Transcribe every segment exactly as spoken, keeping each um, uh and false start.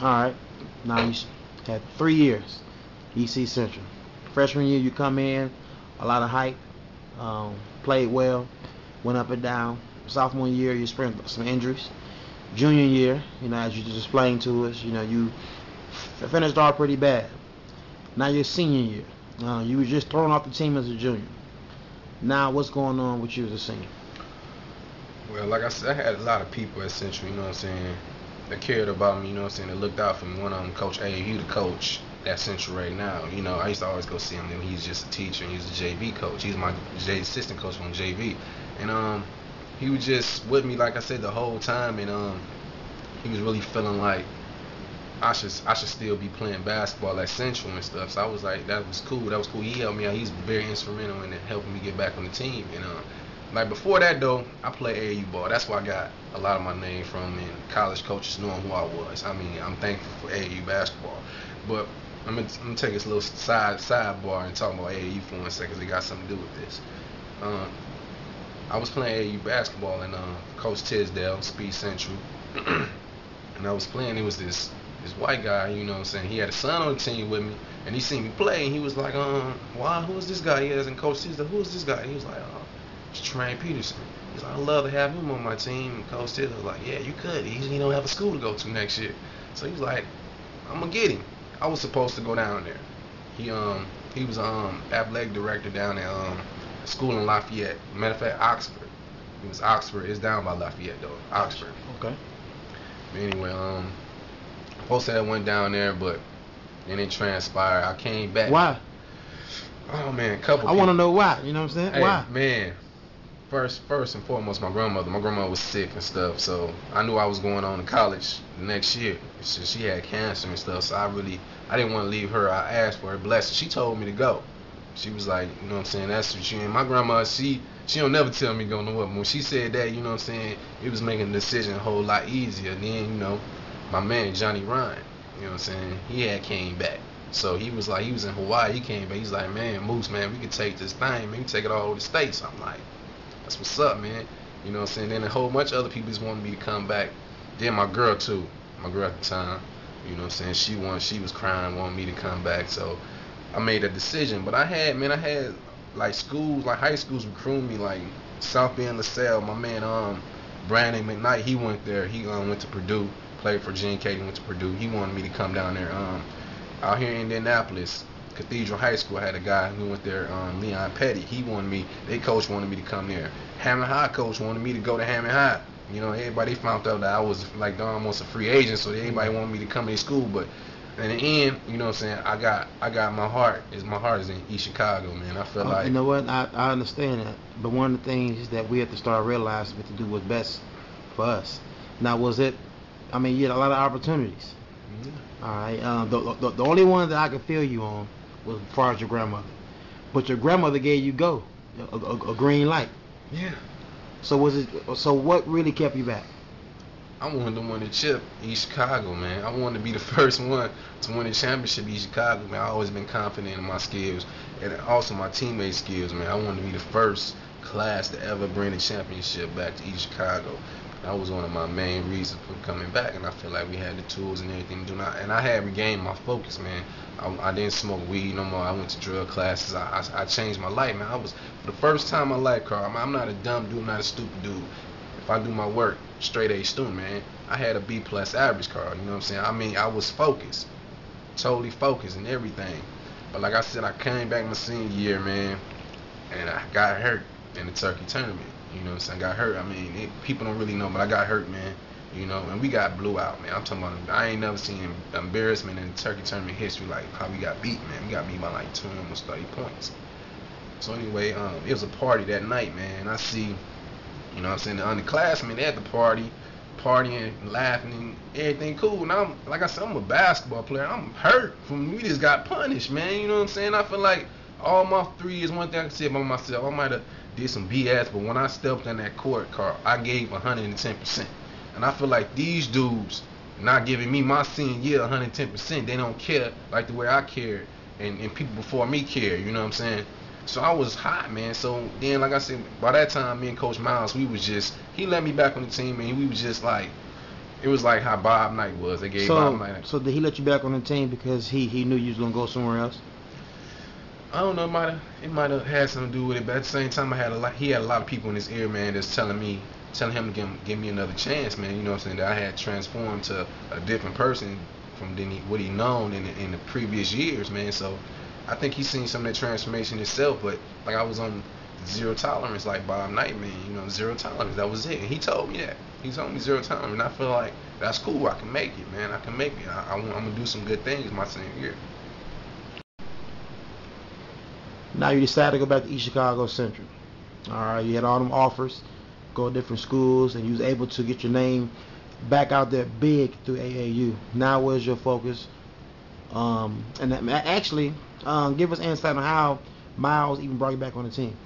All right, now you had three years, E C Central. Freshman year, you come in, a lot of hype, um, played well, went up and down. Sophomore year, you experienced some injuries. Junior year, you know, as you just explained to us, you know, you finished off pretty bad. Now your senior year, uh, you were just thrown off the team as a junior. Now what's going on with you as a senior? Well, like I said, I had a lot of people at Central, you know what I'm saying, that cared about me, you know what I'm saying, that looked out for me. One of them, Coach A, he the coach at Central right now. You know, I used to always go see him. He was just a teacher, and he was a J V coach. He's my J assistant coach from J V. And um, he was just with me, like I said, the whole time. And um, he was really feeling like I should I should still be playing basketball at Central and stuff. So I was like, that was cool. That was cool. He helped me out. He's very instrumental in helping me get back on the team. And um, like before that, though, I played A A U ball. That's where I got a lot of my name from, and college coaches knowing who I was. I mean, I'm thankful for A A U basketball. But I'm gonna, I'm gonna take this little side sidebar and talk about A A U for one second. It got something to do with this. Um, I was playing A A U basketball, and uh, Coach Tisdale, Speed Central, and I was playing. It was this this white guy, you know what I'm saying? He had a son on the team with me, and he seen me play, and he was like, um, why? Who is this guy? He hasn't Coach Tisdale. Who is this guy? He was like, oh, it's Tremaine Peterson. He's like, I'd love to have him on my team. And Coach Tisdale was like, yeah, you could. He, he don't have a school to go to next year. So he was like, I'm gonna get him. I was supposed to go down there. He um he was um athletic director down at um a school in Lafayette. Matter of fact, Oxford. It was Oxford. It's down by Lafayette though. Oxford. Okay. But anyway, um, supposed to have went down there, but then it transpired. I came back. Why? Oh man, a couple. I want to know why. You know what I'm saying? Hey, why? Man. First, first and foremost, my grandmother. My grandmother was sick and stuff, so I knew I was going on to college the next year. So she had cancer and stuff, so I really, I didn't want to leave her. I asked for her blessing. She told me to go. She was like, you know what I'm saying? That's what she. And my grandma, she, she don't never tell me to go nowhere. When she said that, you know what I'm saying? It was making the decision a whole lot easier. Then, you know, my man Johnny Ryan, you know what I'm saying? He had came back. So he was like, he was in Hawaii. He came back. He's like, man, Moose, man, we could take this thing. Man, we take it all over the states. I'm like, that's what's up, man. You know what I'm saying? Then a whole bunch of other people just wanted me to come back. Then my girl, too. My girl at the time. You know what I'm saying? She wanted, she was crying, wanted me to come back. So I made a decision. But I had, man, I had, like, schools, like, high schools recruiting me. Like, South Bend LaSalle, my man, um, Brandon McKnight, he went there. He um, went to Purdue, played for Gene Kaden, went to Purdue. He wanted me to come down there. Um, out here in Indianapolis, Cathedral High School, I had a guy who went there, um, Leon Petty. He wanted me, they coach wanted me to come there. Hammond High coach wanted me to go to Hammond High. You know, everybody found out that I was like almost a free agent, so everybody wanted me to come to school. But in the end, you know what I'm saying, I got, I got my heart is my heart is in East Chicago, man. I feel oh, like you know what, I, I understand that, but one of the things that we have to start realizing we have to do what's best for us. Now, was it? I mean, you had a lot of opportunities. Mm-hmm. All right, um, the, the the only one that I could feel you on was as far as your grandmother, but your grandmother gave you go a, a, a green light. Yeah. So was it? So what really kept you back? I wanted to win the chip, East Chicago, man. I wanted to be the first one to win the championship, East Chicago, man. I always been confident in my skills and also my teammate skills, man. I wanted to be the first class to ever bring the championship back to East Chicago. That was one of my main reasons for coming back, and I feel like we had the tools and everything to do not. And I had regained my focus, man. I, I didn't smoke weed no more. I went to drug classes. I, I I changed my life, man. I was, for the first time in my life, Carl, I'm, I'm not a dumb dude. I'm not a stupid dude. If I do my work, straight A student, man. I had a B plus average, Carl. You know what I'm saying? I mean, I was focused, totally focused and everything. But like I said, I came back my senior year, man, and I got hurt in the Turkey tournament. You know what I'm saying? I got hurt. I mean, it, people don't really know, but I got hurt, man. You know, and we got blew out, man. I'm talking about, I ain't never seen embarrassment in Turkey tournament history like how we got beat, man. We got beat by like two, almost thirty points. So anyway, um, it was a party that night, man. I see, you know what I'm saying, the underclassmen, they at the party, partying, laughing, everything cool. And I'm, like I said, I'm a basketball player. I'm hurt from, we just got punished, man. You know what I'm saying? I feel like all my three years, one thing I can say about myself, I might have did some B S, but when I stepped in that court, Carl, I gave one hundred ten percent. And I feel like these dudes not giving me my senior year one hundred ten percent, they don't care like the way I cared and, and people before me cared, you know what I'm saying? So I was hot, man. So then, like I said, by that time, me and Coach Miles, we was just, he let me back on the team, and we was just like, It was like how Bob Knight was. They gave so, Bob Knight. So did he let you back on the team because he, he knew you was gonna go somewhere else? I don't know. It might have it might have had something to do with it, but at the same time, I had a lot. He had a lot of people in his ear, man, that's telling me, telling him to give, give me another chance, man. You know what I'm saying? That I had transformed to a different person from than he, what he known in the, in the previous years, man. So I think he's seen some of that transformation himself. But like I was on zero tolerance, like Bob Knight, man. You know, zero tolerance. That was it. And he told me that. He told me zero tolerance, and I feel like that's cool. I can make it, man. I can make it. I, I, I'm gonna do some good things my senior year. Now you decide to go back to East Chicago Central. All right, you had all them offers, go to different schools, and you was able to get your name back out there big through A A U. Now where's your focus? Um, and that, actually, um, give us insight on how Miles even brought you back on the team.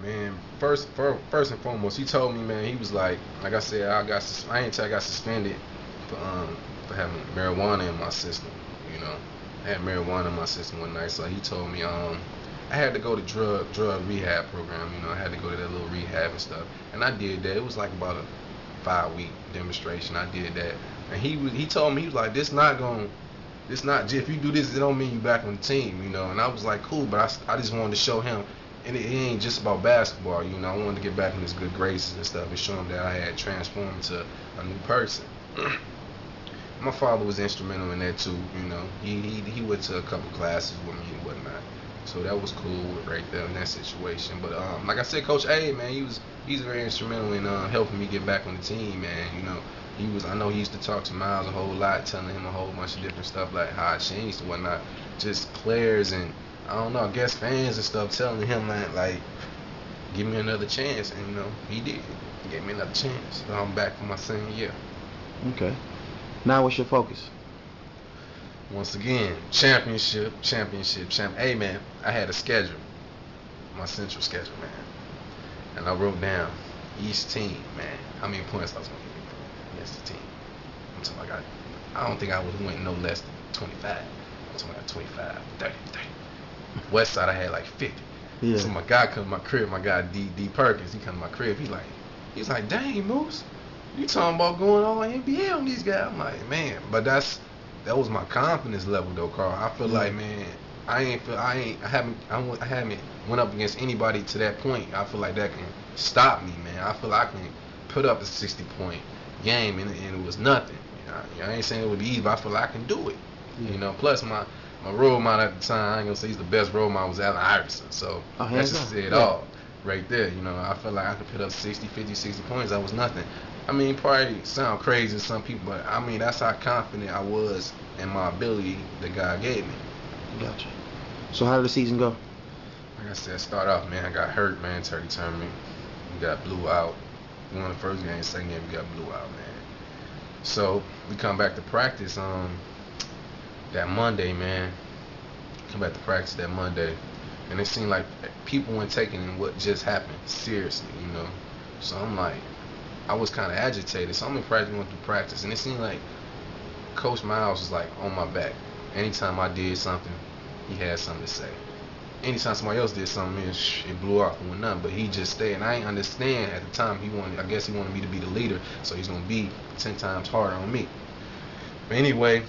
Man, first, for, first and foremost, he told me, man, he was like, like I said, I got, I ain't say I got suspended for, um, for having marijuana in my system, you know. I had marijuana in my system one night, so he told me um, I had to go to drug drug rehab program. You know, I had to go to that little rehab and stuff, and I did that. It was like about a five week demonstration. I did that, and he was, he told me, he was like, this not gonna, this not if you do this, it don't mean you back on the team, you know. And I was like, cool, but I, I just wanted to show him, and it, it ain't just about basketball, you know. I wanted to get back in his good graces and stuff, and show him that I had transformed to a new person. My father was instrumental in that too, you know. He he he went to a couple classes with me and whatnot, so that was cool right there in that situation. But um, like I said, Coach A, man, he was he's very instrumental in uh, helping me get back on the team, man. You know, he was I know he used to talk to Miles a whole lot, telling him a whole bunch of different stuff like how I changed and whatnot. Just players and I don't know, I guess fans and stuff telling him like like give me another chance, and you know he did. He gave me another chance. So I'm back for my senior year. Okay. Now what's your focus? Once again, championship, championship, champ. Hey man, I had a schedule, my central schedule, man, and I wrote down each team, man. How many points I was gonna get against the team? Until I got, I don't think I would win no less than twenty-five. Until I got twenty-five, thirty, thirty. West side I had like fifty. Yeah. So my guy come to my crib, my guy D D Perkins, he come to my crib. He like, he's like, dang Moose. You talking about going all N B A on these guys? I'm like, man, but that's that was my confidence level though, Carl. I feel mm-hmm. like, man, I ain't feel I ain't I haven't I haven't went up against anybody to that point. I feel like that can stop me, man. I feel like I can put up a sixty point game and, and it was nothing. You know, I ain't saying it would be easy, but I feel like I can do it. Mm-hmm. You know, plus my my role model at the time, I ain't gonna say he's the best role model, was Allen Iverson. So oh, that just said yeah. all right there. You know, I feel like I could put up sixty, fifty, sixty points. That was nothing. I mean, probably sound crazy to some people, but I mean, that's how confident I was in my ability that God gave me. Gotcha. So how did the season go? Like I said, start off, man, I got hurt, man, Turkey tournament. We got blew out. We won the first game, second game, we got blew out, man. So we come back to practice um, that Monday, man. Come back to practice that Monday. And it seemed like people weren't taking what just happened seriously, you know. So I'm like, I was kind of agitated, so I'm in practice, going through practice, and it seemed like Coach Miles was like on my back. Anytime I did something, he had something to say. Anytime somebody else did something, it blew off and went nothing, but he just stayed. And I didn't understand at the time. He wanted, I guess, he wanted me to be the leader, so he's gonna be ten times harder on me. But anyway.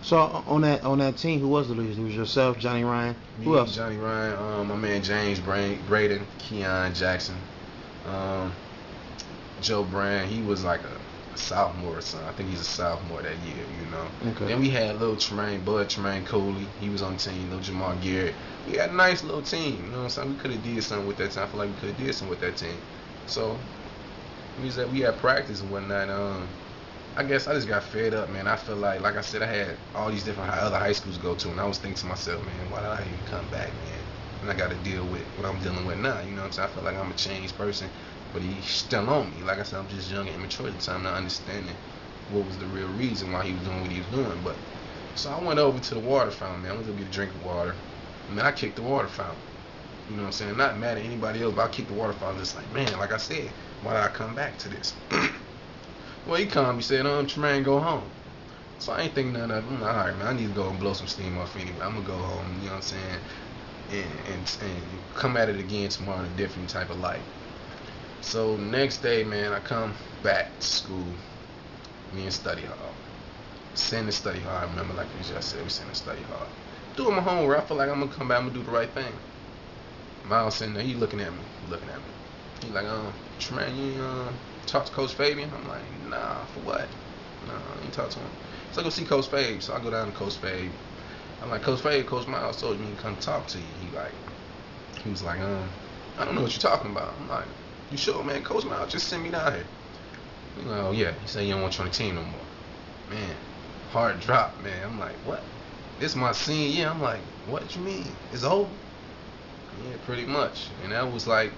So on that on that team, who was the leader? It was yourself, Johnny Ryan. Me, who else? Johnny Ryan, um, my man James Brayden, Keon Jackson. Um, Joe Brand, he was like a, a sophomore or something. I think he's a sophomore that year, you know. Okay. Then we had little Tremaine, Bud, Tremaine Cooley. He was on the team. Little Jamal Garrett. We had a nice little team, you know what I'm saying? We could have did something with that team. I feel like we could have did something with that team. So, we was at, we had practice and whatnot. Um, I guess I just got fed up, man. I feel like, like I said, I had all these different high, other high schools to go to, and I was thinking to myself, man, why did I even come back, man? And I got to deal with what I'm dealing with now, you know what I'm saying? I feel like I'm a changed person. But he's still on me. Like I said, I'm just young and immature at the time, not understanding what was the real reason why he was doing what he was doing. But so I went over to the water fountain, man. I went to get a drink of water. I mean, I kicked the water fountain. You know what I'm saying? Not mad at anybody else, but I kicked the water fountain. Just like, man, like I said, why did I come back to this? Well, he come. He said, um, Tremaine, go home. So I ain't thinking none of it. I'm like, all right, man, I need to go and blow some steam off anyway. I'm going to go home, you know what I'm saying, and, and, and come at it again tomorrow in a different type of light. So next day, man, I come back to school, me and study hall. Sitting in study hall, I remember, like we just said, we sitting in study hall. Doing my homework, I feel like I'm gonna come back, I'm gonna do the right thing. Miles sitting there, he looking at me, he looking at me. He like, um, Tremaine, you um, talk to Coach Fabian? I'm like, nah, for what? Nah, you talk to him. So I go see Coach Fabe. So I go down to Coach Fabe. I'm like, Coach Fabe, Coach Miles told me to come talk to you. He like, he was like, um, I don't know what you're talking about. I'm like, you sure, man? Coach Miles just sent me down here. He like, oh yeah. He said, you don't want you on the team no more. Man, hard drop, man. I'm like, what? This my senior year. I'm like, what you mean? It's over? Yeah, pretty much. And that was like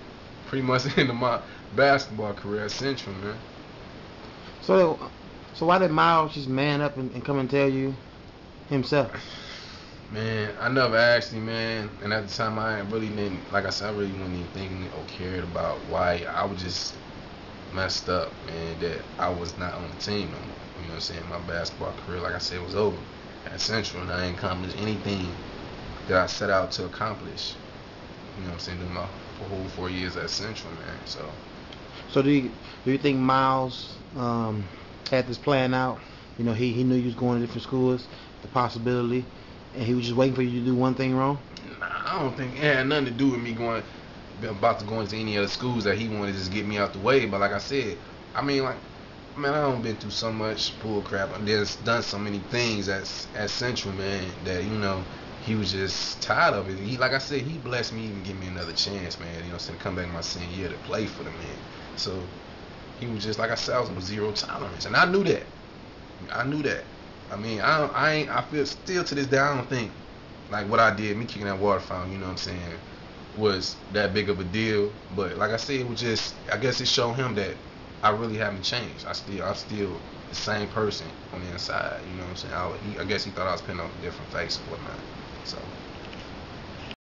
pretty much the end of my basketball career at Central, man. So, so why did Miles just man up and, and come and tell you himself? Man, I never asked him, man. And at the time, I really didn't, like I said, I really wasn't even thinking or cared about why. I was just messed up, man, that I was not on the team no more. You know what I'm saying? My basketball career, like I said, was over at Central, and I didn't accomplish anything that I set out to accomplish. You know what I'm saying? During my whole four years at Central, man. So, so do you do you think Miles um, had this plan out? You know, he he knew you was going to different schools, the possibility, and he was just waiting for you to do one thing wrong? Nah, I don't think it had nothing to do with me going about to go into any other schools that he wanted to just get me out the way. But like I said, I mean, like, man, I done been through so much bull crap. I've done so many things at at Central, man, that, you know, he was just tired of it. He, like I said, he blessed me even give me another chance, man. You know, to come back my senior year to play for the man. So he was just, like I said, I was with zero tolerance, and I knew that. I knew that. I mean, I don't, I ain't, I feel still to this day, I don't think like what I did, me kicking that water fountain, you know what I'm saying, was that big of a deal. But like I said, it was just, I guess it showed him that I really haven't changed. I still, I'm still the same person on the inside. You know what I'm saying? I, he, I guess he thought I was putting on a different face or whatnot. So